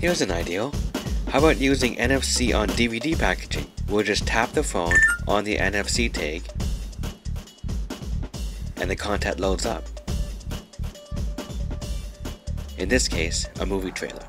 Here's an idea. How about using NFC on DVD packaging? We'll just tap the phone on the NFC tag and the content loads up. In this case, a movie trailer.